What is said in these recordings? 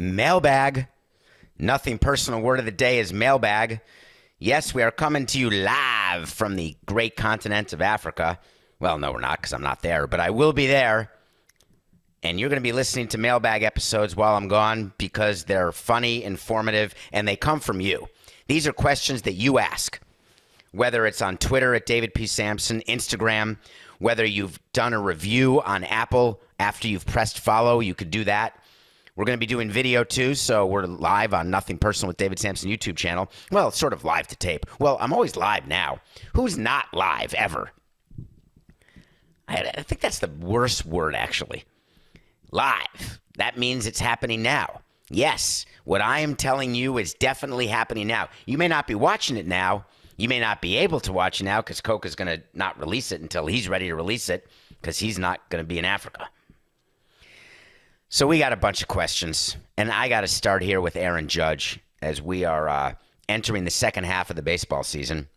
Mailbag. Nothing personal. Word of the day is mailbag. Yes, we are coming to you live from the great continent of Africa. Well, no, we're not, because I'm not there, but I will be there. And you're going to be listening to mailbag episodes while I'm gone because they're funny, informative, and they come from you. These are questions that you ask, whether it's on Twitter at David P. Sampson, Instagram, whether you've done a review on Apple after you've pressed follow, you could do that. We're going to be doing video too, so we're live on Nothing Personal with David Samson YouTube channel. Well, it's sort of live to tape. Well, I'm always live now. Who's not live ever? I think that's the worst word, actually. Live. That means it's happening now. Yes, what I am telling you is definitely happening now. You may not be watching it now. You may not be able to watch it now because Coca's going to not release it until he's ready to release it because he's not going to be in Africa. So we got a bunch of questions, and I got to start here with Aaron Judge as we are entering the second half of the baseball season.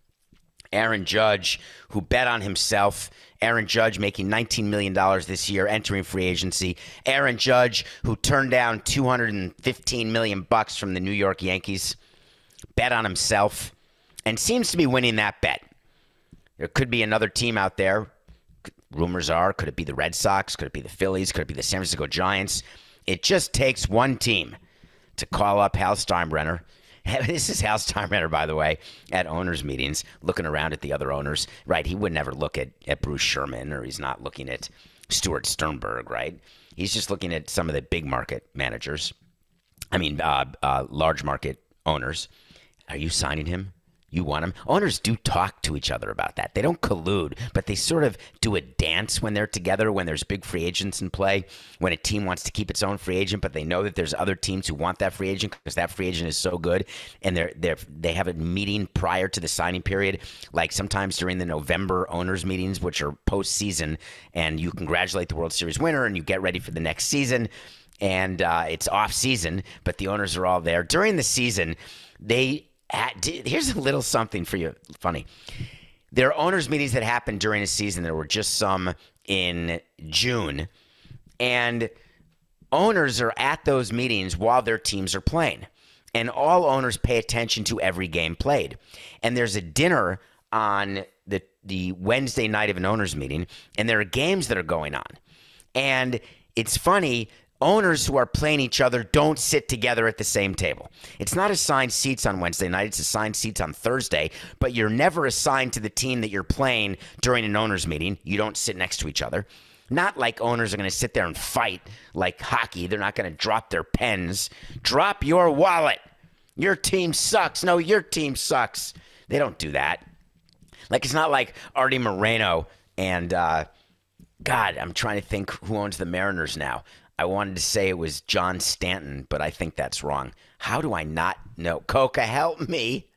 Aaron Judge, who bet on himself. Aaron Judge making $19 million this year, entering free agency. Aaron Judge, who turned down $215 million from the New York Yankees, bet on himself, and seems to be winning that bet. There could be another team out there. Rumors are, could it be the Red Sox? Could it be the Phillies? Could it be the San Francisco Giants? It just takes one team to call up Hal Steinbrenner. This is Hal Steinbrenner, by the way, at owners' meetings, looking around at the other owners. Right, he would never look at Bruce Sherman, or he's not looking at Stuart Sternberg, right? He's just looking at some of the big market managers. I mean, large market owners. Are you signing him? You want him? Owners do talk to each other about that. They don't collude, but they sort of do a dance when they're together, when there's big free agents in play, when a team wants to keep its own free agent, but they know that there's other teams who want that free agent because that free agent is so good, and they have a meeting prior to the signing period, like sometimes during the November owners meetings, which are postseason, and you congratulate the World Series winner, and you get ready for the next season, and it's off season, but the owners are all there. During the season, they... Here's a little something for you. Funny. There are owners' meetings that happened during a season. There were just some in June. And owners are at those meetings while their teams are playing. And all owners pay attention to every game played. And there's a dinner on the Wednesday night of an owners' meeting. And there are games that are going on. And it's funny. Owners who are playing each other don't sit together at the same table. It's not assigned seats on Wednesday night. It's assigned seats on Thursday, but you're never assigned to the team that you're playing during an owners meeting. You don't sit next to each other. Not like owners are going to sit there and fight like hockey. They're not going to drop their pens. Drop your wallet. Your team sucks. No, your team sucks. They don't do that. Like, it's not like Artie Moreno and, God, I'm trying to think who owns the Mariners now. I wanted to say it was John Stanton, but I think that's wrong. How do I not know? Coca, help me.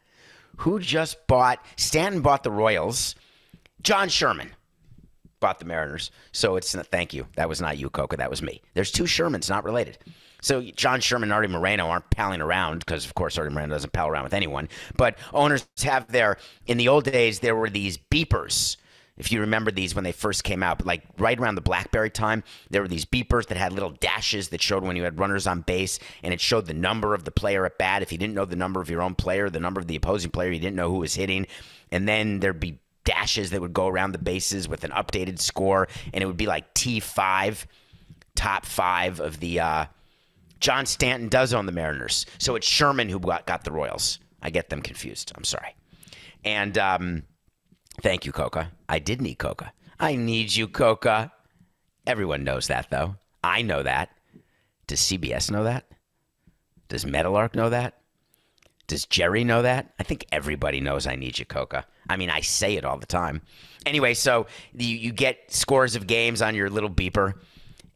Who just bought? Stanton bought the Royals. John Sherman bought the Mariners. So it's not, thank you. That was not you, Coca. That was me. There's two Shermans, not related. So John Sherman and Artie Moreno aren't palling around because, of course, Artie Moreno doesn't pal around with anyone. But owners have their, in the old days, there were these beepers. If you remember these when they first came out, but like right around the BlackBerry time, there were these beepers that had little dashes that showed when you had runners on base, and it showed the number of the player at bat. If you didn't know the number of your own player, the number of the opposing player, you didn't know who was hitting. And then there'd be dashes that would go around the bases with an updated score, and it would be like T5, top five of the John Stanton does own the Mariners. So it's Sherman who got the Royals. I get them confused. I'm sorry. And thank you, Coca. I did need Coca. I need you, Coca. Everyone knows that, though. I know that. Does CBS know that? Does Metalark know that? Does Jerry know that? I think everybody knows I need you, Coca. I mean, I say it all the time. Anyway, so you get scores of games on your little beeper.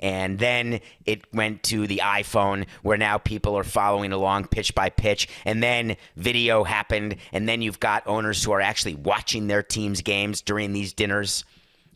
And then it went to the iPhone, where now people are following along pitch by pitch. And then video happened. And then you've got owners who are actually watching their team's games during these dinners.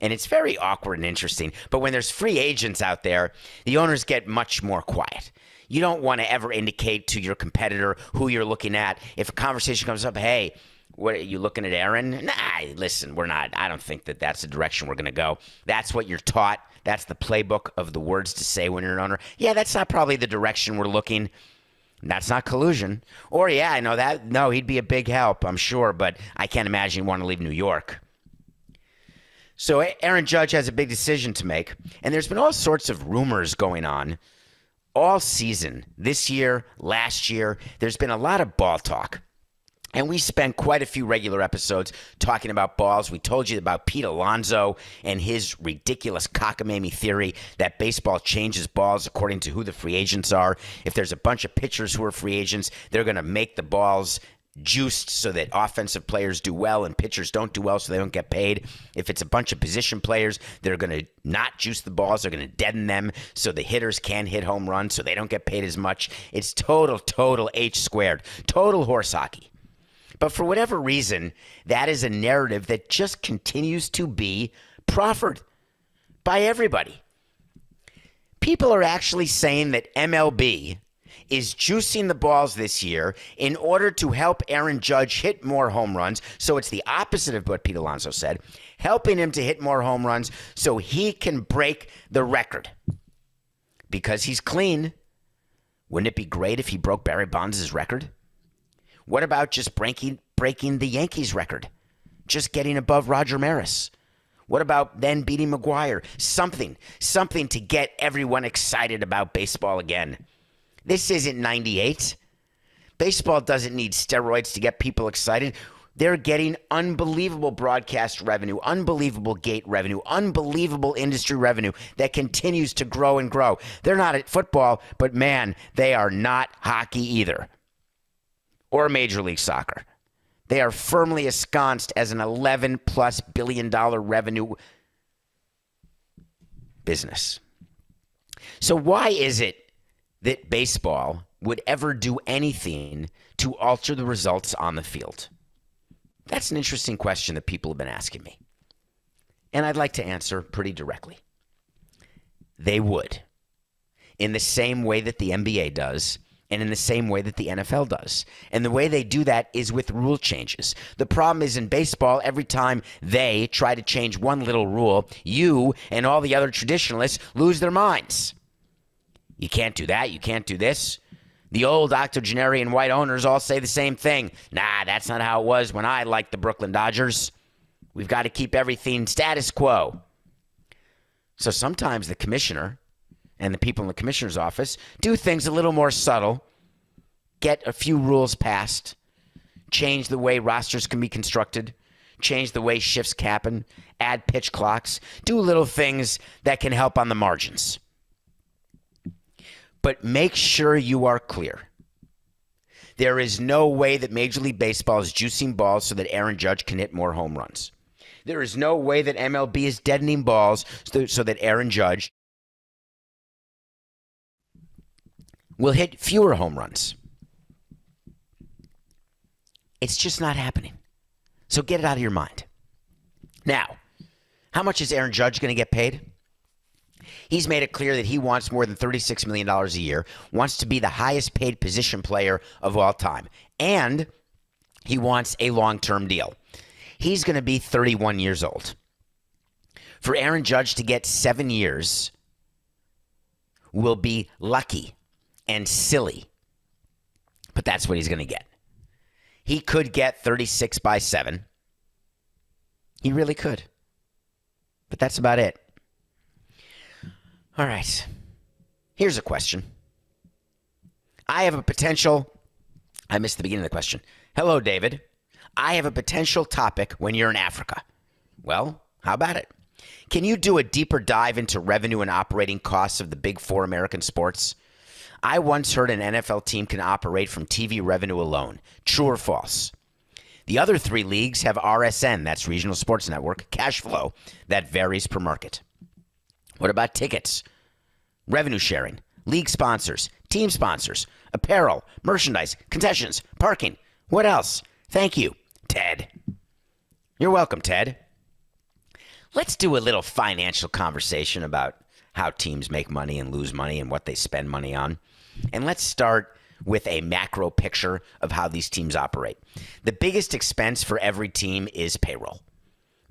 And it's very awkward and interesting. But when there's free agents out there, the owners get much more quiet. You don't want to ever indicate to your competitor who you're looking at. If a conversation comes up, hey, what are you looking at, Aaron? Nah, listen, we're not. I don't think that that's the direction we're going to go. That's what you're taught. That's the playbook of the words to say when you're an owner. Yeah, that's not probably the direction we're looking. That's not collusion. Or, yeah, I know that. No, he'd be a big help, I'm sure, but I can't imagine he'd want to leave New York. So Aaron Judge has a big decision to make, and there's been all sorts of rumors going on all season. This year, last year, there's been a lot of ball talk, and we spent quite a few regular episodes talking about balls. We told you about Pete Alonso and his ridiculous cockamamie theory that baseball changes balls according to who the free agents are. If there's a bunch of pitchers who are free agents, they're going to make the balls juiced so that offensive players do well and pitchers don't do well so they don't get paid. If it's a bunch of position players, they're going to not juice the balls. They're going to deaden them so the hitters can hit home runs so they don't get paid as much. It's total H-squared, total horse hockey. But for whatever reason, that is a narrative that just continues to be proffered by everybody. People are actually saying that MLB is juicing the balls this year in order to help Aaron Judge hit more home runs. So it's the opposite of what Pete Alonso said, helping him to hit more home runs so he can break the record. Because he's clean. Wouldn't it be great if he broke Barry Bonds' record? What about just breaking the Yankees' record? Just getting above Roger Maris? What about then beating McGuire? Something to get everyone excited about baseball again. This isn't 98. Baseball doesn't need steroids to get people excited. They're getting unbelievable broadcast revenue, unbelievable gate revenue, unbelievable industry revenue that continues to grow and grow. They're not at football, but man, they are not hockey either. Or Major League Soccer. They are firmly ensconced as an $11+ billion revenue business. So why is it that baseball would ever do anything to alter the results on the field? That's an interesting question that people have been asking me. And I'd like to answer pretty directly. They would. In the same way that the NBA does, and in the same way that the NFL does. And the way they do that is with rule changes. The problem is in baseball, every time they try to change one little rule, you and all the other traditionalists lose their minds. You can't do that. You can't do this. The old octogenarian white owners all say the same thing. Nah, that's not how it was when I liked the Brooklyn Dodgers. We've got to keep everything status quo. So sometimes the commissioner and the people in the commissioner's office do things a little more subtle, get a few rules passed, change the way rosters can be constructed, change the way shifts happen, add pitch clocks, do little things that can help on the margins. But make sure you are clear. There is no way that Major League Baseball is juicing balls so that Aaron Judge can hit more home runs. There is no way that MLB is deadening balls so that Aaron Judge will hit fewer home runs. It's just not happening. So get it out of your mind. Now, how much is Aaron Judge going to get paid? He's made it clear that he wants more than $36 million a year, wants to be the highest paid position player of all time, and he wants a long-term deal. He's going to be 31 years old. For Aaron Judge to get 7 years will be lucky and silly, but that's what he's going to get. He could get 36/7. He really could, but that's about it. All right, here's a question. I have a potential, I missed the beginning of the question. Hello, David. I have a potential topic when you're in Africa. Well, how about it? Can you do a deeper dive into revenue and operating costs of the big four American sports? I once heard an NFL team can operate from TV revenue alone. True or false? The other three leagues have RSN, that's Regional Sports Network, cash flow that varies per market. What about tickets, revenue sharing, league sponsors, team sponsors, apparel, merchandise, concessions, parking? What else? Thank you, Ted. You're welcome, Ted. Let's do a little financial conversation about how teams make money and lose money and what they spend money on. And let's start with a macro picture of how these teams operate. The biggest expense for every team is payroll.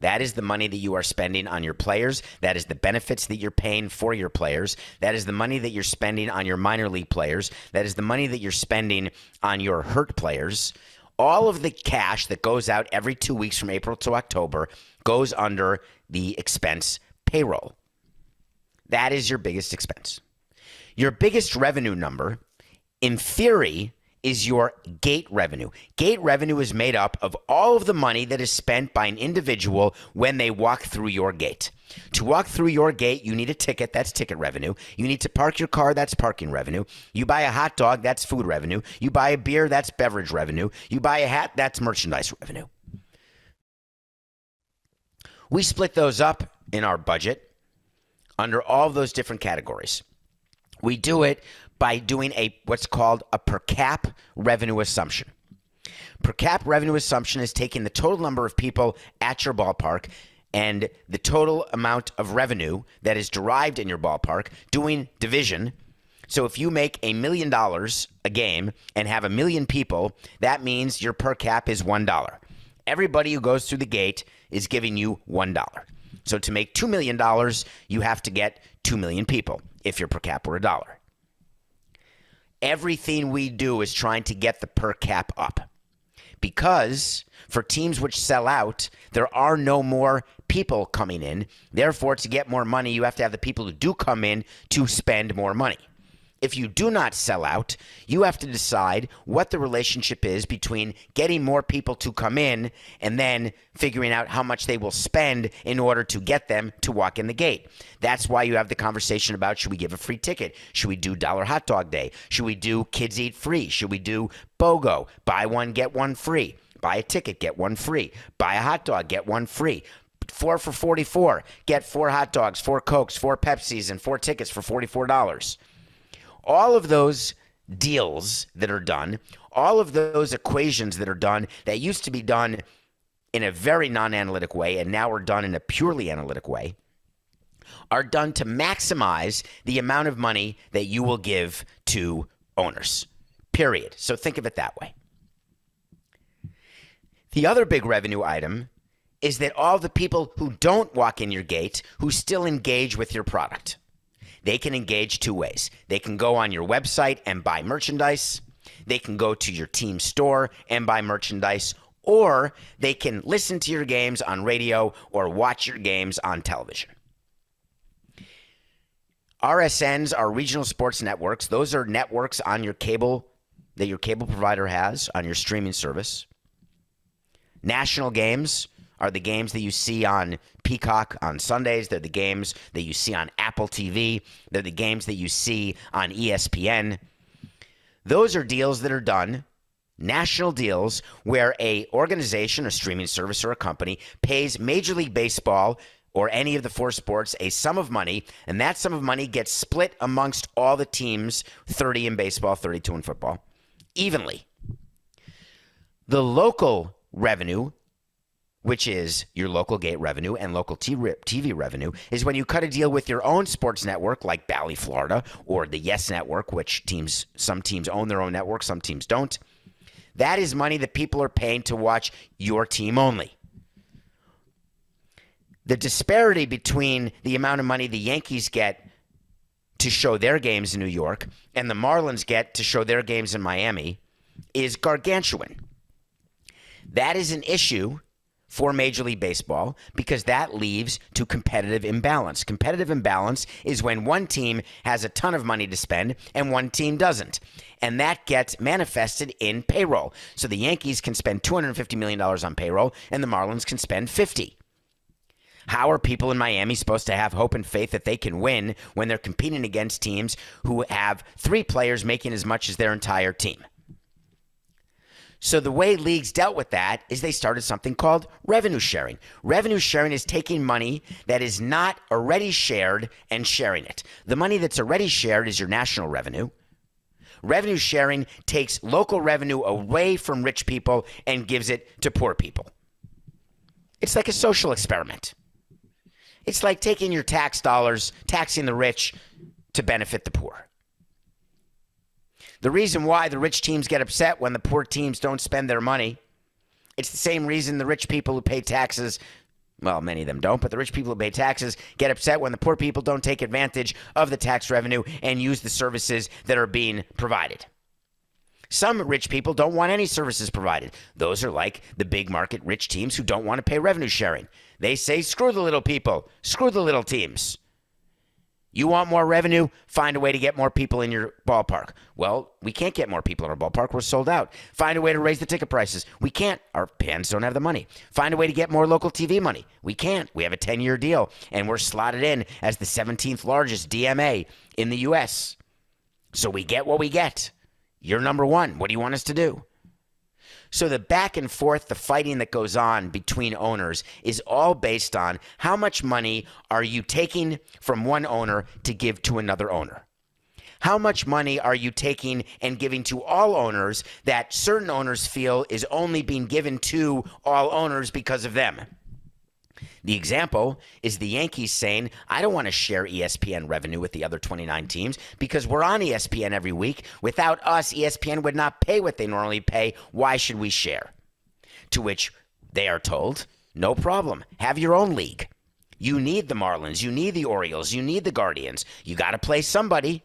That is the money that you are spending on your players. That is the benefits that you're paying for your players. That is the money that you're spending on your minor league players. That is the money that you're spending on your hurt players. All of the cash that goes out every 2 weeks from April to October goes under the expense payroll. That is your biggest expense. Your biggest revenue number, in theory, is your gate revenue. Gate revenue is made up of all of the money that is spent by an individual when they walk through your gate. To walk through your gate, you need a ticket. That's ticket revenue. You need to park your car. That's parking revenue. You buy a hot dog. That's food revenue. You buy a beer. That's beverage revenue. You buy a hat. That's merchandise revenue. We split those up in our budget under all of those different categories. We do it by doing a what's called a per cap revenue assumption. Per cap revenue assumption is taking the total number of people at your ballpark and the total amount of revenue that is derived in your ballpark, doing division. So if you make $1 million a game and have 1 million people, that means your per cap is $1. Everybody who goes through the gate is giving you $1. So to make $2 million, you have to get 2 million people if your per cap were $1. Everything we do is trying to get the per cap up, because for teams which sell out, there are no more people coming in. Therefore, to get more money, you have to have the people who do come in to spend more money. If you do not sell out, you have to decide what the relationship is between getting more people to come in and then figuring out how much they will spend in order to get them to walk in the gate. That's why you have the conversation about, should we give a free ticket? Should we do dollar hot dog day? Should we do kids eat free? Should we do BOGO? Buy one, get one free. Buy a ticket, get one free. Buy a hot dog, get one free. 4 for $44. Get 4 hot dogs, 4 Cokes, 4 Pepsis, and 4 tickets for $44. All of those deals that are done, all of those equations that are done that used to be done in a very non-analytic way and now are done in a purely analytic way, are done to maximize the amount of money that you will give to owners, period. So think of it that way. The other big revenue item is that all the people who don't walk in your gate, who still engage with your product, they can engage 2 ways. They can go on your website and buy merchandise. They can go to your team store and buy merchandise, or they can listen to your games on radio or watch your games on television. RSNs are regional sports networks. Those are networks on your cable, that your cable provider has on your streaming service. National games are the games that you see on Peacock on Sundays. They're the games that you see on Apple TV. They're the games that you see on ESPN. Those are deals that are done, national deals, where a organization, a streaming service, or a company pays Major League Baseball or any of the 4 sports a sum of money, and that sum of money gets split amongst all the teams, 30 in baseball, 32 in football, evenly. The local revenue, which is your local gate revenue and local TV revenue, is when you cut a deal with your own sports network like Bally, Florida, or the YES Network, which teams, some teams own their own network, some teams don't. That is money that people are paying to watch your team only. The disparity between the amount of money the Yankees get to show their games in New York and the Marlins get to show their games in Miami is gargantuan. That is an issue for Major League Baseball, because that leads to competitive imbalance. Competitive imbalance is when one team has a ton of money to spend and one team doesn't. And that gets manifested in payroll. So the Yankees can spend $250 million on payroll and the Marlins can spend $50. How are people in Miami supposed to have hope and faith that they can win when they're competing against teams who have 3 players making as much as their entire team? So the way leagues dealt with that is they started something called revenue sharing. Revenue sharing is taking money that is not already shared and sharing it. The money that's already shared is your national revenue. Revenue sharing takes local revenue away from rich people and gives it to poor people. It's like a social experiment. It's like taking your tax dollars, taxing the rich to benefit the poor. The reason why the rich teams get upset when the poor teams don't spend their money, it's the same reason the rich people who pay taxes Well, many of them don't, but the rich people who pay taxes get upset when the poor people don't take advantage of the tax revenue and use the services that are being provided. Some rich people don't want any services provided. Those are like the big market rich teams who don't want to pay revenue sharing. They say, screw the little people, screw the little teams. You want more revenue? Find a way to get more people in your ballpark. Well, we can't get more people in our ballpark. We're sold out. Find a way to raise the ticket prices. We can't. Our fans don't have the money. Find a way to get more local TV money. We can't. We have a 10-year deal, and we're slotted in as the 17th largest DMA in the U.S. So we get what we get. You're number one. What do you want us to do? So the back and forth, the fighting that goes on between owners is all based on how much money are you taking from one owner to give to another owner? How much money are you taking and giving to all owners that certain owners feel is only being given to all owners because of them? The example is the Yankees saying, I don't want to share ESPN revenue with the other 29 teams because we're on ESPN every week. Without us, ESPN would not pay what they normally pay. Why should we share? To which they are told, no problem. Have your own league. You need the Marlins. You need the Orioles. You need the Guardians. You got to play somebody.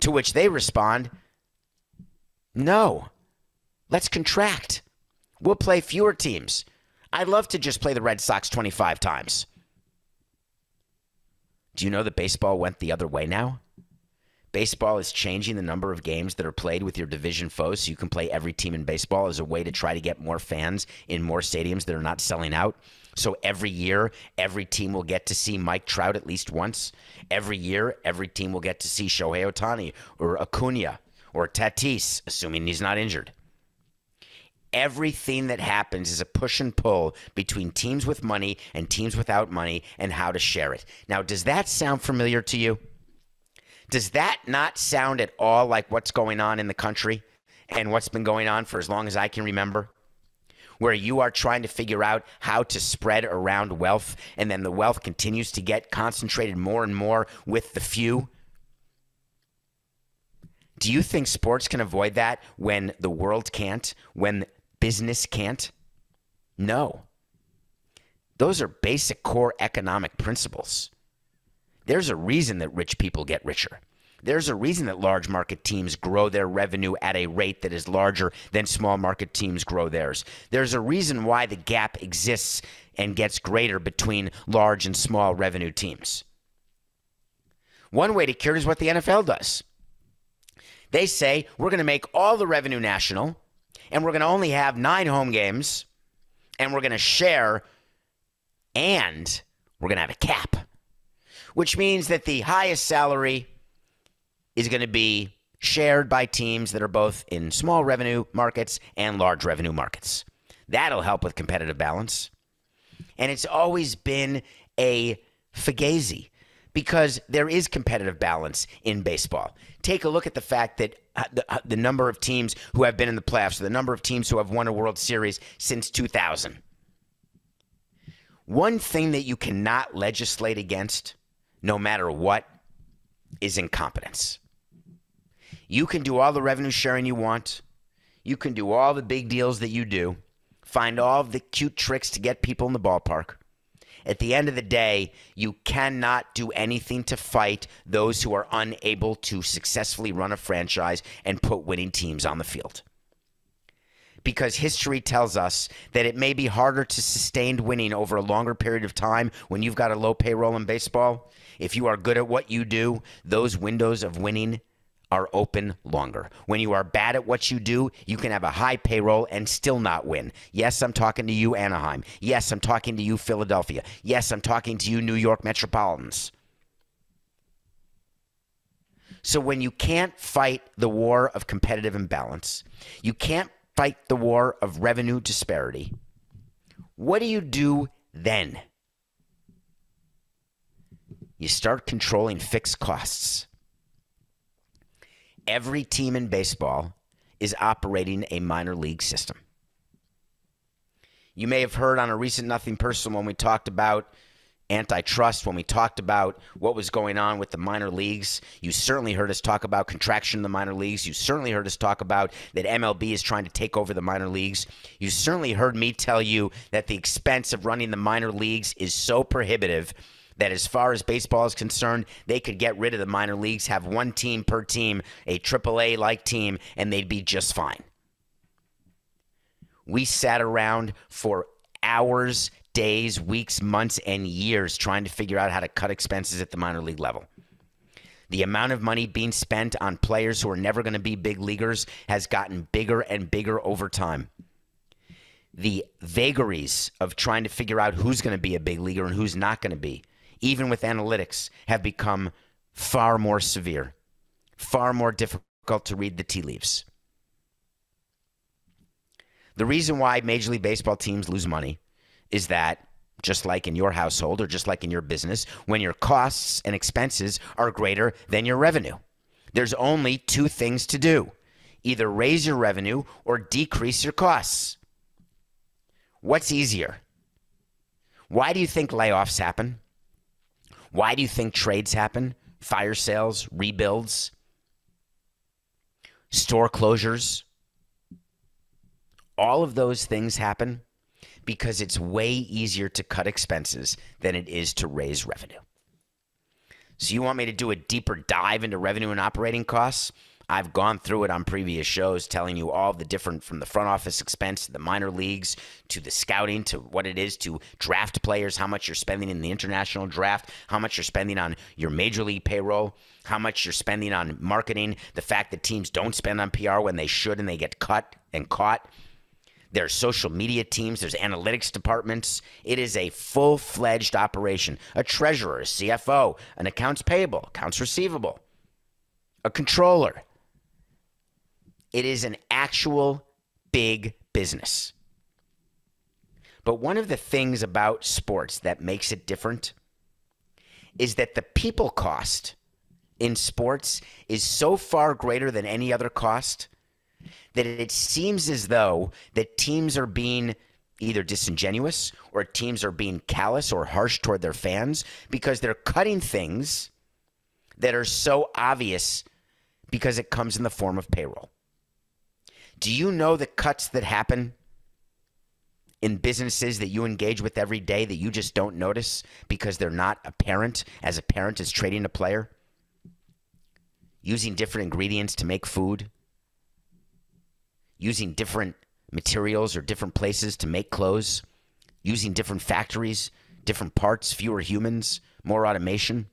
To which they respond, no, let's contract. We'll play fewer teams. I'd love to just play the Red Sox 25 times. Do you know that baseball went the other way now? Baseball is changing the number of games that are played with your division foes so you can play every team in baseball as a way to try to get more fans in more stadiums that are not selling out. So every year, every team will get to see Mike Trout at least once. Every year, every team will get to see Shohei Ohtani or Acuna or Tatis, assuming he's not injured. Everything that happens is a push and pull between teams with money and teams without money and how to share it. Now, does that sound familiar to you? Does that not sound at all like what's going on in the country and what's been going on for as long as I can remember? Where you are trying to figure out how to spread around wealth, and then the wealth continues to get concentrated more and more with the few. Do you think sports can avoid that when the world can't, when business can't? No. Those are basic core economic principles. There's a reason that rich people get richer. There's a reason that large market teams grow their revenue at a rate that is larger than small market teams grow theirs. There's a reason why the gap exists and gets greater between large and small revenue teams. One way to cure it is what the NFL does. They say, we're going to make all the revenue national, and we're going to only have 9 home games, and we're going to share, and we're going to have a cap, which means that the highest salary is going to be shared by teams that are both in small revenue markets and large revenue markets. That'll help with competitive balance. And it's always been a fugazi, because there is competitive balance in baseball. Take a look at the fact that the number of teams who have been in the playoffs, or the number of teams who have won a World Series since 2000. One thing that you cannot legislate against, no matter what, is incompetence. You can do all the revenue sharing you want. You can do all the big deals that you do. Find all of the cute tricks to get people in the ballpark. At the end of the day, you cannot do anything to fight those who are unable to successfully run a franchise and put winning teams on the field. Because history tells us that it may be harder to sustain winning over a longer period of time when you've got a low payroll in baseball. If you are good at what you do, those windows of winning are open longer. When you are bad at what you do, you can have a high payroll and still not win. Yes, I'm talking to you, Anaheim. Yes, I'm talking to you, Philadelphia. Yes, I'm talking to you, New York Metropolitans. So when you can't fight the war of competitive imbalance, you can't fight the war of revenue disparity, what do you do then? You start controlling fixed costs. Every team in baseball is operating a minor league system. You may have heard on a recent Nothing Personal when we talked about antitrust, when we talked about what was going on with the minor leagues. You certainly heard us talk about contraction in the minor leagues. You certainly heard us talk about that MLB is trying to take over the minor leagues. You certainly heard me tell you that the expense of running the minor leagues is so prohibitive that as far as baseball is concerned, they could get rid of the minor leagues, have one team per team, a AAA-like team, and they'd be just fine. We sat around for hours, days, weeks, months, and years trying to figure out how to cut expenses at the minor league level. The amount of money being spent on players who are never going to be big leaguers has gotten bigger and bigger over time. The vagaries of trying to figure out who's going to be a big leaguer and who's not going to be, even with analytics, have become far more severe, far more difficult to read the tea leaves. The reason why Major League Baseball teams lose money is that, just like in your household or just like in your business, when your costs and expenses are greater than your revenue, there's only two things to do: either raise your revenue or decrease your costs. What's easier? Why do you think layoffs happen? Why do you think trades happen? Fire sales, rebuilds, store closures? All of those things happen because it's way easier to cut expenses than it is to raise revenue. So you want me to do a deeper dive into revenue and operating costs? I've gone through it on previous shows, telling you all the different, from the front office expense to the minor leagues, to the scouting, to what it is to draft players, how much you're spending in the international draft, how much you're spending on your major league payroll, how much you're spending on marketing, the fact that teams don't spend on PR when they should and they get cut and caught. There's social media teams, there's analytics departments. It is a full-fledged operation. A treasurer, a CFO, an accounts payable, accounts receivable, a controller. It is an actual big business. But one of the things about sports that makes it different is that the people cost in sports is so far greater than any other cost that it seems as though that teams are being either disingenuous or teams are being callous or harsh toward their fans because they're cutting things that are so obvious because it comes in the form of payroll. Do you know the cuts that happen in businesses that you engage with every day that you just don't notice because they're not apparent, as a parent is trading a player, using different ingredients to make food, using different materials or different places to make clothes, using different factories, different parts, fewer humans, more automation?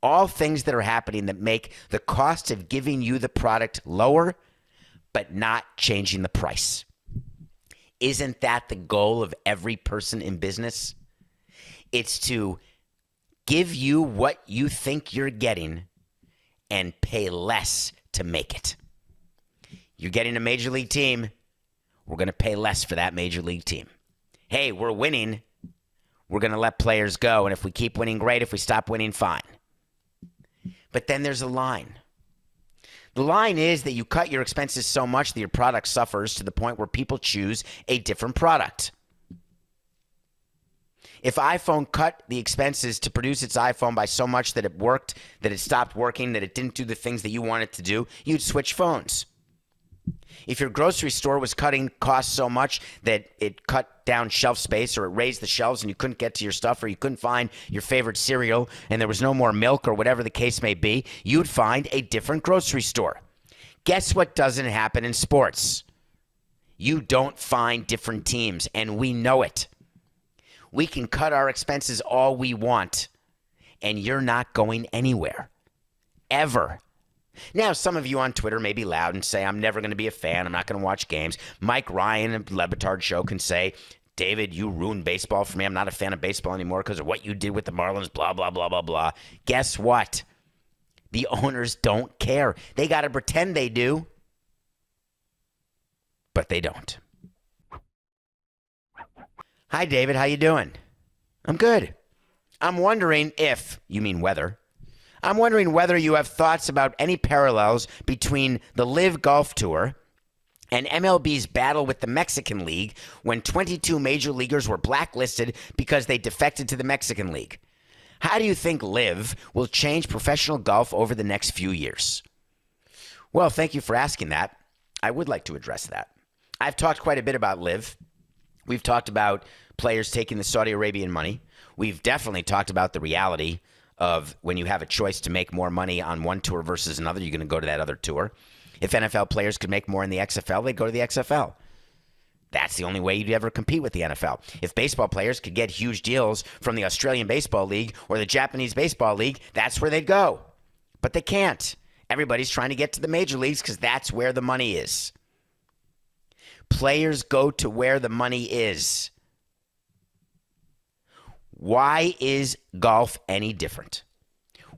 All things that are happening that make the cost of giving you the product lower, but not changing the price. Isn't that the goal of every person in business? It's to give you what you think you're getting and pay less to make it. You're getting a major league team. We're going to pay less for that major league team. Hey, we're winning. We're going to let players go. And if we keep winning, great. If we stop winning, fine. But then there's a line. The line is that you cut your expenses so much that your product suffers to the point where people choose a different product. If iPhone cut the expenses to produce its iPhone by so much that it worked, that it stopped working, that it didn't do the things that you wanted to do, you'd switch phones. If your grocery store was cutting costs so much that it cut down shelf space or it raised the shelves and you couldn't get to your stuff or you couldn't find your favorite cereal and there was no more milk or whatever the case may be, you'd find a different grocery store. Guess what doesn't happen in sports? You don't find different teams, and we know it. We can cut our expenses all we want, and you're not going anywhere, ever. Now, some of you on Twitter may be loud and say, I'm never going to be a fan. I'm not going to watch games. Mike Ryan of Le Batard Show can say, David, you ruined baseball for me. I'm not a fan of baseball anymore because of what you did with the Marlins, blah, blah, blah, blah, blah. Guess what? The owners don't care. They got to pretend they do, but they don't. Hi, David. How you doing? I'm good. I'm wondering if, you mean whether, I'm wondering whether you have thoughts about any parallels between the LIV Golf Tour and MLB's battle with the Mexican League when 22 major leaguers were blacklisted because they defected to the Mexican League. How do you think LIV will change professional golf over the next few years? Well, thank you for asking that. I would like to address that. I've talked quite a bit about LIV. We've talked about players taking the Saudi Arabian money. We've definitely talked about the reality of when you have a choice to make more money on one tour versus another, you're going to go to that other tour. If NFL players could make more in the XFL, they'd go to the XFL. That's the only way you'd ever compete with the NFL. If baseball players could get huge deals from the Australian Baseball League or the Japanese Baseball League, that's where they'd go. But they can't. Everybody's trying to get to the major leagues because that's where the money is. Players go to where the money is. Why is golf any different?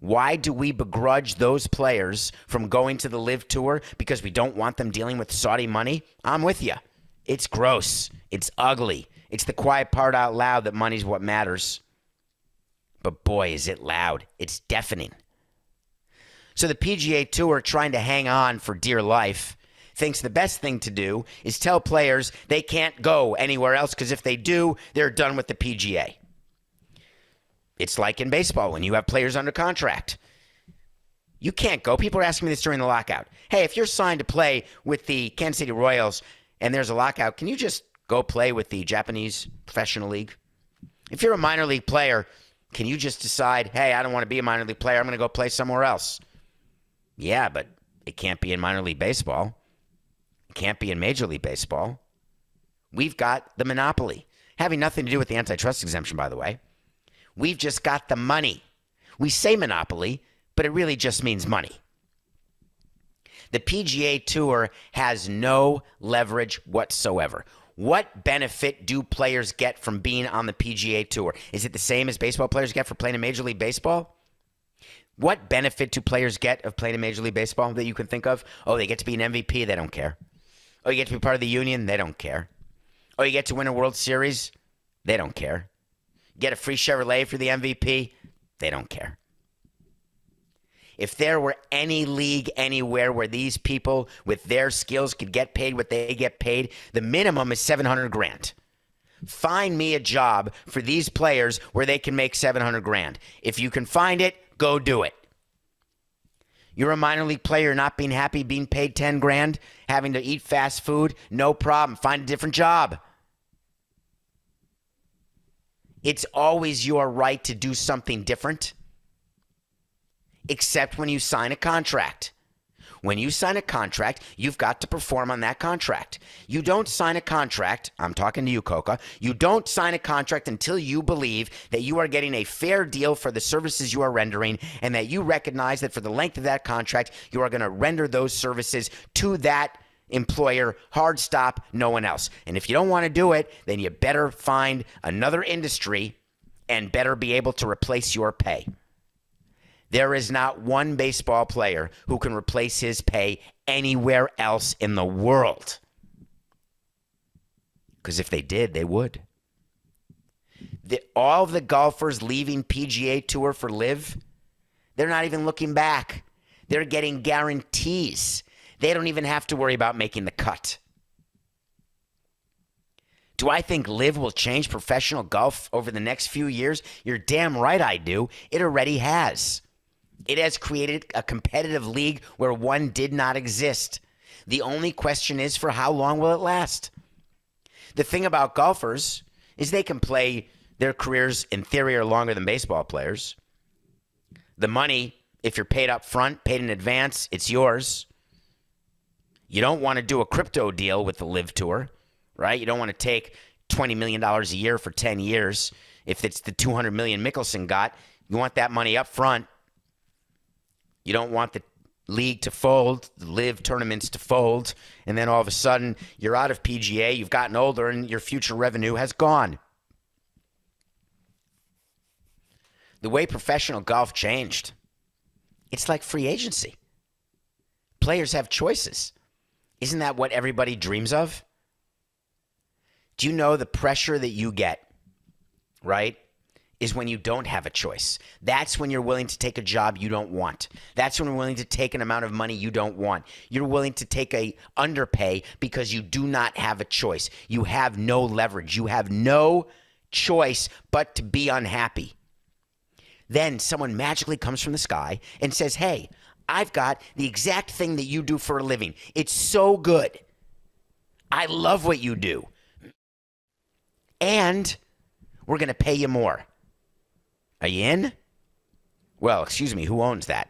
Why do we begrudge those players from going to the LIV Tour because we don't want them dealing with Saudi money? I'm with you. It's gross. It's ugly. It's the quiet part out loud that money's what matters. But boy, is it loud. It's deafening. So the PGA Tour, trying to hang on for dear life, thinks the best thing to do is tell players they can't go anywhere else because if they do, they're done with the PGA. It's like in baseball when you have players under contract. You can't go. People are asking me this during the lockout. Hey, if you're signed to play with the Kansas City Royals and there's a lockout, can you just go play with the Japanese Professional League? If you're a minor league player, can you just decide, hey, I don't want to be a minor league player. I'm going to go play somewhere else. Yeah, but it can't be in minor league baseball. It can't be in Major League Baseball. We've got the monopoly. Having nothing to do with the antitrust exemption, by the way. We've just got the money. We say monopoly, but it really just means money. The PGA Tour has no leverage whatsoever. What benefit do players get from being on the PGA Tour? Is it the same as baseball players get for playing in Major League Baseball? What benefit do players get of playing in Major League Baseball that you can think of? Oh, they get to be an MVP. They don't care. Oh, you get to be part of the union. They don't care. Oh, you get to win a World Series. They don't care. Get a free Chevrolet for the MVP, they don't care. If there were any league anywhere where these people with their skills could get paid what they get paid, the minimum is $700,000. Find me a job for these players where they can make $700,000. If you can find it, go do it. You're a minor league player not being happy, being paid $10,000, having to eat fast food, no problem. Find a different job. It's always your right to do something different, except when you sign a contract. When you sign a contract, you've got to perform on that contract. You don't sign a contract, I'm talking to you, Coca, you don't sign a contract until you believe that you are getting a fair deal for the services you are rendering and that you recognize that for the length of that contract, you are going to render those services to that employer, hard stop, no one else. And if you don't want to do it, then you better find another industry and better be able to replace your pay. There is not one baseball player who can replace his pay anywhere else in the world. Because if they did, they would. All of the golfers leaving PGA Tour for LIV, they're not even looking back. They're getting guarantees. They don't even have to worry about making the cut. Do I think LIV will change professional golf over the next few years? You're damn right I do. It already has. It has created a competitive league where one did not exist. The only question is for how long will it last? The thing about golfers is they can play their careers in theory or longer than baseball players. The money, if you're paid up front, paid in advance, it's yours. You don't want to do a crypto deal with the LIV Tour, right? You don't want to take $20 million a year for 10 years. If it's the $200 million Mickelson got, you want that money up front. You don't want the league to fold, the LIV tournaments to fold, and then all of a sudden you're out of PGA, you've gotten older, and your future revenue has gone. The way professional golf changed, it's like free agency. Players have choices. Isn't that what everybody dreams of? Do you know the pressure that you get, right? is when you don't have a choice. That's when you're willing to take a job you don't want. That's when you're willing to take an amount of money you don't want. You're willing to take a underpay because you do not have a choice. You have no leverage. You have no choice but to be unhappy. Then someone magically comes from the sky and says, hey, I've got the exact thing that you do for a living. It's so good. I love what you do. And we're going to pay you more. Are you in? Well, excuse me, who owns that?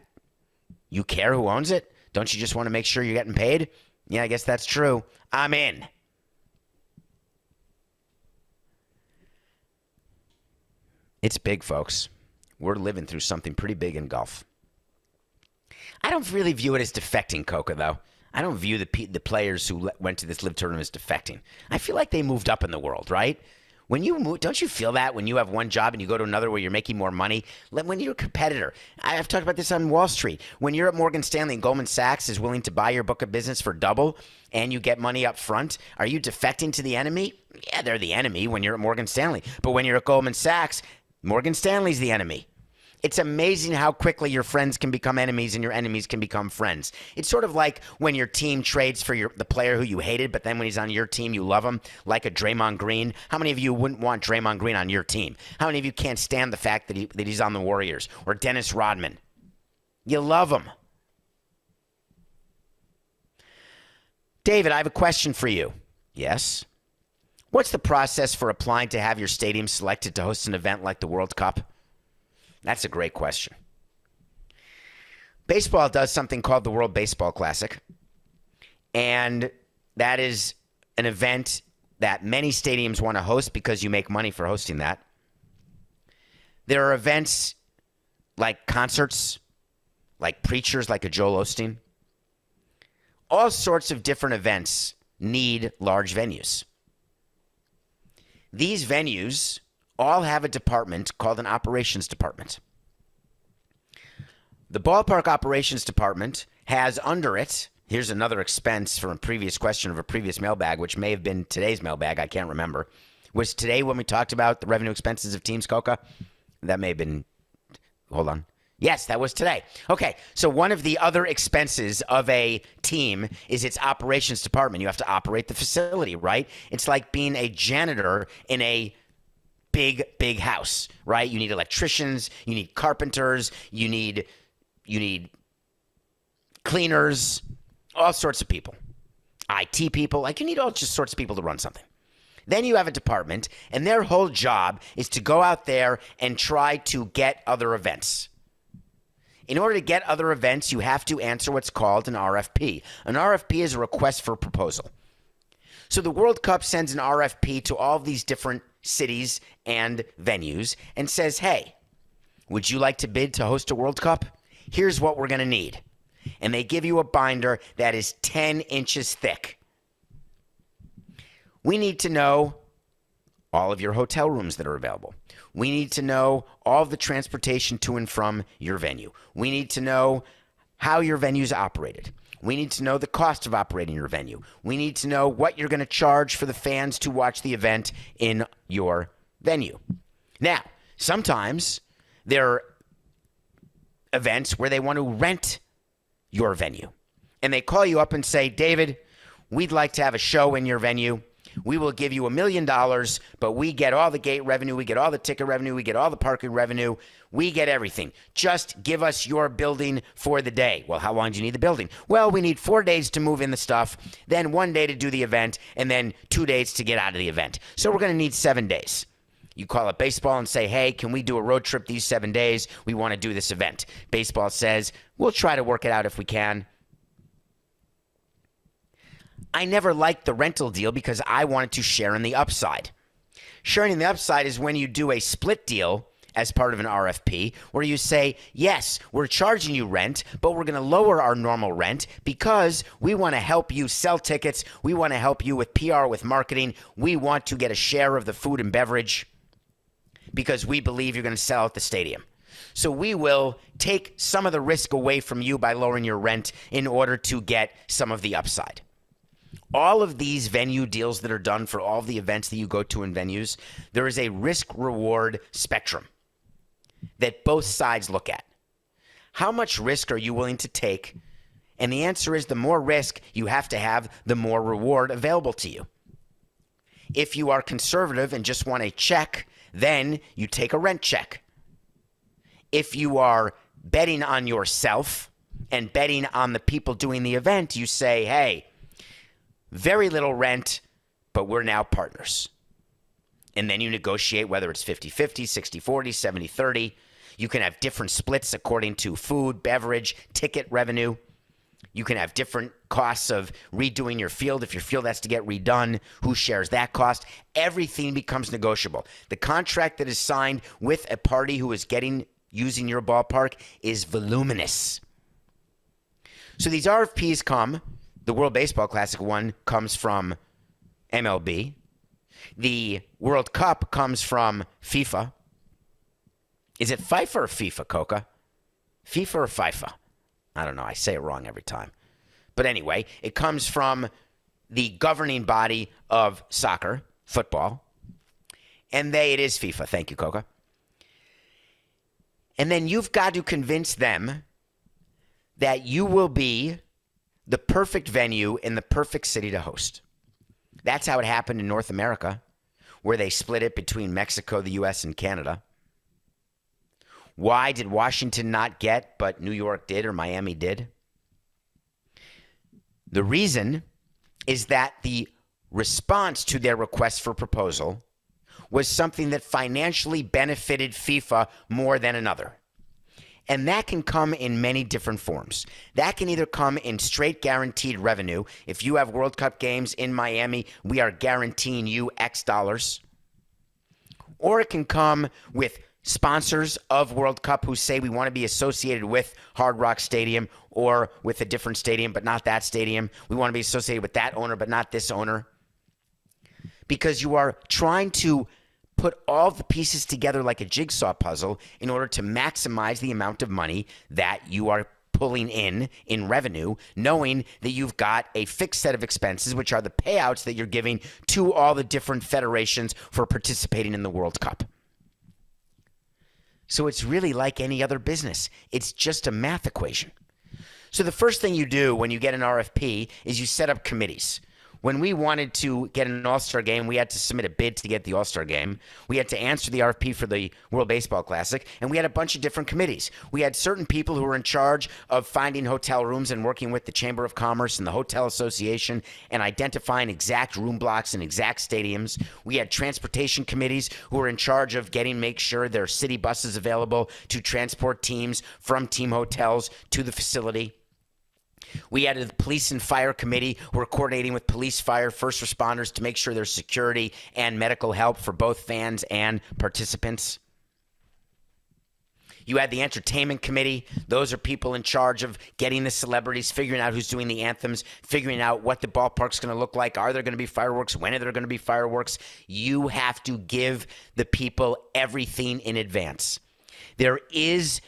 You care who owns it? Don't you just want to make sure you're getting paid? Yeah, I guess that's true. I'm in. It's big, folks. We're living through something pretty big in golf. I don't really view it as defecting, Coca, though. I don't view the players who went to this LIV tournament as defecting. I feel like they moved up in the world, right? When you move, don't you feel that when you have one job and you go to another where you're making more money? When you're a competitor, I've talked about this on Wall Street. When you're at Morgan Stanley and Goldman Sachs is willing to buy your book of business for double and you get money up front, are you defecting to the enemy? Yeah, they're the enemy when you're at Morgan Stanley. But when you're at Goldman Sachs, Morgan Stanley's the enemy. It's amazing how quickly your friends can become enemies and your enemies can become friends. It's sort of like when your team trades for the player who you hated, but then when he's on your team, you love him, like a Draymond Green. How many of you wouldn't want Draymond Green on your team? How many of you can't stand the fact that he's on the Warriors? Or Dennis Rodman? You love him. David, I have a question for you. Yes? What's the process for applying to have your stadium selected to host an event like the World Cup? That's a great question. Baseball does something called the World Baseball Classic, and that is an event that many stadiums want to host because you make money for hosting that. There are events like concerts, like preachers, like a Joel Osteen. All sorts of different events need large venues. These venues all have a department called an operations department. The ballpark operations department has under it, here's another expense from a previous question of a previous mailbag, which may have been today's mailbag, I can't remember. Was today when we talked about the revenue expenses of teams, Coca? That may have been, hold on. Yes, that was today. Okay, so one of the other expenses of a team is its operations department. You have to operate the facility, right? It's like being a janitor in a big house, right? You need electricians, you need carpenters, you need cleaners, all sorts of people, IT people, like you need all just sorts of people to run something. Then you have a department, and their whole job is to go out there and try to get other events. In order to get other events, you have to answer what's called an RFP. An RFP is a request for proposal. So the World Cup sends an RFP to all these different cities and venues and says, hey, would you like to bid to host a World Cup? Here's what we're going to need. And they give you a binder that is 10 inches thick. We need to know all of your hotel rooms that are available. We need to know all of the transportation to and from your venue. We need to know how your venue is operated. We need to know the cost of operating your venue. We need to know what you're going to charge for the fans to watch the event in your venue. Now, sometimes there are events where they want to rent your venue. And they call you up and say, David, we'd like to have a show in your venue. We will give you $1 million, but we get all the gate revenue. We get all the ticket revenue. We get all the parking revenue. We get everything. Just give us your building for the day. Well, how long do you need the building? Well, we need 4 days to move in the stuff, then 1 day to do the event, and then 2 days to get out of the event. So we're going to need 7 days. You call up baseball and say, hey, can we do a road trip these 7 days? We want to do this event. Baseball says, we'll try to work it out if we can. I never liked the rental deal because I wanted to share in the upside. Sharing in the upside is when you do a split deal as part of an RFP where you say, yes, we're charging you rent, but we're going to lower our normal rent because we want to help you sell tickets. We want to help you with PR, with marketing. We want to get a share of the food and beverage because we believe you're going to sell out the stadium. So we will take some of the risk away from you by lowering your rent in order to get some of the upside. All of these venue deals that are done for all the events that you go to in venues, there is a risk-reward spectrum. that both sides look at. How much risk are you willing to take? And the answer is the more risk you have to have, the more reward available to you. If you are conservative and just want a check, then you take a rent check. If you are betting on yourself and betting on the people doing the event, you say, hey, very little rent, but we're now partners. And then you negotiate whether it's 50-50, 60-40, 70-30. You can have different splits according to food, beverage, ticket revenue. You can have different costs of redoing your field. If your field has to get redone, who shares that cost? Everything becomes negotiable. The contract that is signed with a party who is using your ballpark is voluminous. So these RFPs come. The World Baseball Classic one comes from MLB. The World Cup comes from FIFA. Is it FIFA or FIFA, Coca? FIFA or FIFA? I don't know. I say it wrong every time. But anyway, it comes from the governing body of soccer, football. And it is FIFA. Thank you, Coca. And then you've got to convince them that you will be the perfect venue in the perfect city to host. That's how it happened in North America, where they split it between Mexico, the U.S., and Canada. Why did Washington not get, but New York did or Miami did? The reason is that the response to their request for proposal was something that financially benefited FIFA more than another. And that can come in many different forms. That can either come in straight guaranteed revenue. If you have World Cup games in Miami, we are guaranteeing you X dollars. Or it can come with sponsors of World Cup who say we want to be associated with Hard Rock Stadium or with a different stadium, but not that stadium. We want to be associated with that owner, but not this owner. Because you are trying to put all the pieces together like a jigsaw puzzle in order to maximize the amount of money that you are pulling in revenue, knowing that you've got a fixed set of expenses, which are the payouts that you're giving to all the different federations for participating in the World Cup. So it's really like any other business. It's just a math equation. So the first thing you do when you get an RFP is you set up committees. When we wanted to get an All-Star game, we had to submit a bid to get the All-Star game. We had to answer the RFP for the World Baseball Classic, and we had a bunch of different committees. We had certain people who were in charge of finding hotel rooms and working with the Chamber of Commerce and the Hotel Association and identifying exact room blocks and exact stadiums. We had transportation committees who were in charge of make sure there are city buses available to transport teams from team hotels to the facility. We added the police and fire committee. We're coordinating with police, fire, first responders to make sure there's security and medical help for both fans and participants. You had the entertainment committee. Those are people in charge of getting the celebrities, figuring out who's doing the anthems, figuring out what the ballpark's going to look like. Are there going to be fireworks? When are there going to be fireworks? You have to give the people everything in advance. There is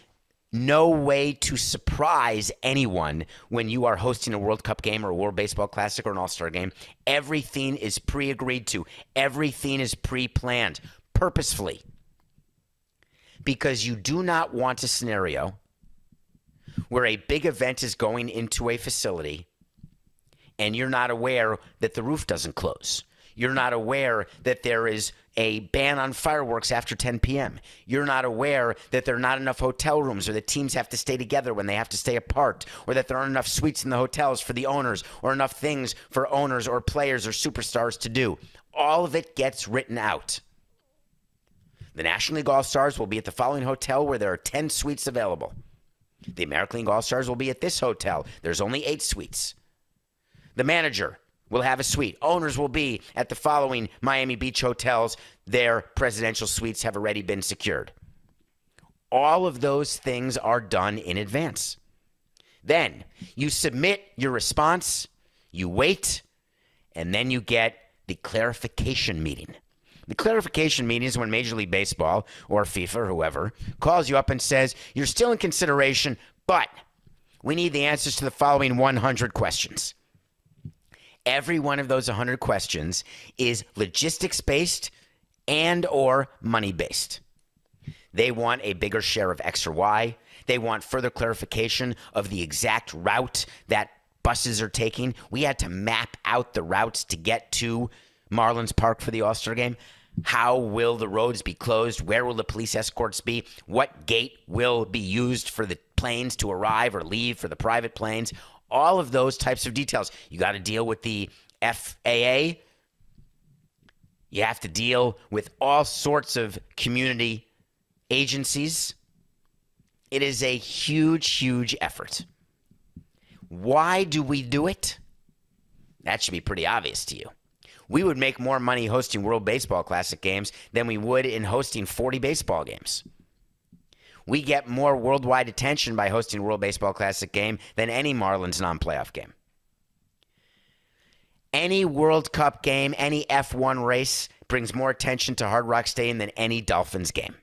no way to surprise anyone when you are hosting a World Cup game or a World Baseball Classic or an All-Star game. Everything is pre-agreed to. Everything is pre-planned purposefully because you do not want a scenario where a big event is going into a facility and you're not aware that the roof doesn't close. You're not aware that there is a ban on fireworks after 10 p.m. You're not aware that there are not enough hotel rooms or that teams have to stay together when they have to stay apart or that there aren't enough suites in the hotels for the owners or enough things for owners or players or superstars to do. All of it gets written out. The National League All-Stars will be at the following hotel where there are 10 suites available. The American League All-Stars will be at this hotel. There's only 8 suites. The manager will have a suite. Owners will be at the following Miami Beach hotels. Their presidential suites have already been secured. All of those things are done in advance. Then you submit your response, you wait, and then you get the clarification meeting. The clarification meeting is when Major League Baseball or FIFA or whoever calls you up and says, you're still in consideration, but we need the answers to the following 100 questions. Every one of those 100 questions is logistics-based and or money-based. They want a bigger share of X or Y. They want further clarification of the exact route that buses are taking. We had to map out the routes to get to Marlins Park for the All-Star game. How will the roads be closed? Where will the police escorts be? What gate will be used for the planes to arrive or leave for the private planes? All of those types of details. You got to deal with the FAA. You have to deal with all sorts of community agencies. It is a huge, huge effort. Why do we do it? That should be pretty obvious to you. We would make more money hosting World Baseball Classic games than we would in hosting 40 baseball games. We get more worldwide attention by hosting World Baseball Classic game than any Marlins non-playoff game. Any World Cup game, any F1 race brings more attention to Hard Rock Stadium than any Dolphins game.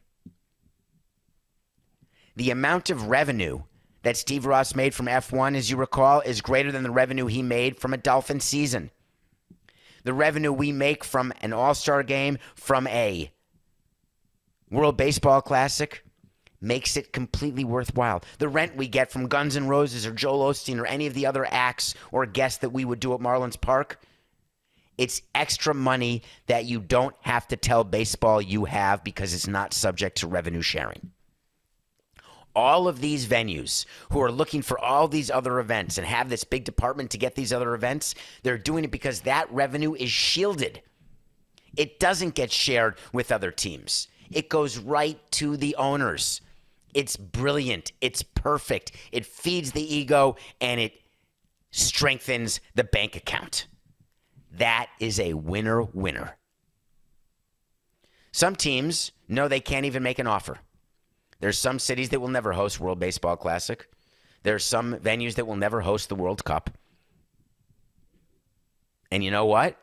The amount of revenue that Steve Ross made from F1, as you recall, is greater than the revenue he made from a Dolphin season. The revenue we make from an All-Star game, from a World Baseball Classic, makes it completely worthwhile. The rent we get from Guns N' Roses or Joel Osteen or any of the other acts or guests that we would do at Marlins Park, it's extra money that you don't have to tell baseball you have because it's not subject to revenue sharing. All of these venues who are looking for all these other events and have this big department to get these other events, they're doing it because that revenue is shielded. It doesn't get shared with other teams. It goes right to the owners. It's brilliant. It's perfect. It feeds the ego and it strengthens the bank account. That is a winner-winner. Some teams know they can't even make an offer. There's some cities that will never host World Baseball Classic. There's some venues that will never host the World Cup. And you know what?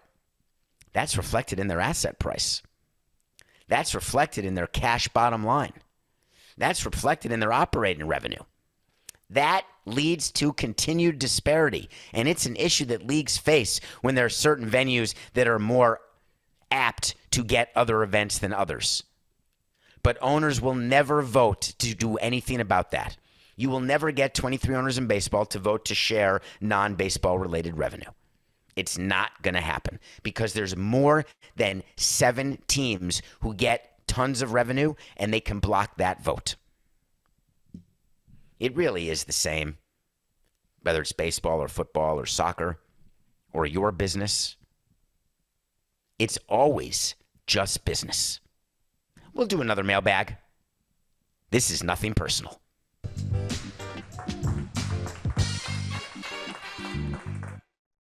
That's reflected in their asset price. That's reflected in their cash bottom line. That's reflected in their operating revenue. That leads to continued disparity. And it's an issue that leagues face when there are certain venues that are more apt to get other events than others. But owners will never vote to do anything about that. You will never get 23 owners in baseball to vote to share non-baseball related revenue. It's not going to happen because there's more than 7 teams who get tons of revenue and they can block that vote. It really is the same, whether it's baseball or football or soccer or your business. It's always just business. We'll do another mailbag. This is Nothing Personal.